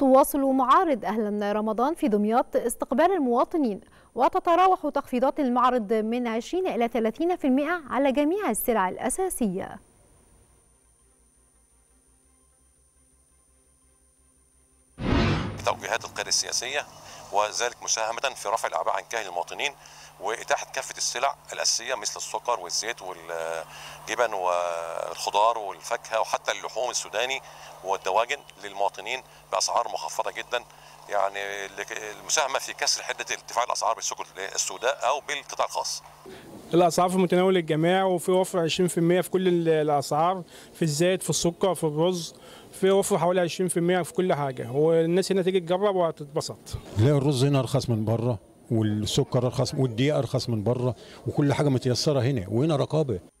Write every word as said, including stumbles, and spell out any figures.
تواصل معارض أهلا رمضان في دمياط استقبال المواطنين، وتتراوح تخفيضات المعرض من عشرين إلى ثلاثين بالمئة على جميع السلع الأساسية. توجيهات القيادة السياسية وذلك مساهمة في رفع الأعباء عن كاهل المواطنين وإتاحة كافة السلع الأساسية مثل السكر والزيت والجبن والخضار والفاكهة وحتى اللحوم السوداني والدواجن للمواطنين بأسعار مخفضة جدا، يعني المساهمة في كسر حدة ارتفاع الأسعار بالسكر السوداء أو بالقطاع الخاص. الأسعار في متناول الجميع وفي وفر عشرين بالمئة في كل الأسعار، في الزيت في السكر في الرز، في وفر حوالي عشرين بالمئة في كل حاجة، والناس هنا تيجي تجرب وهتتبسط. لا الرز هنا أرخص من بره، والسكر أرخص والدقيق أرخص من بره، وكل حاجة متيسرة هنا، وهنا رقابة.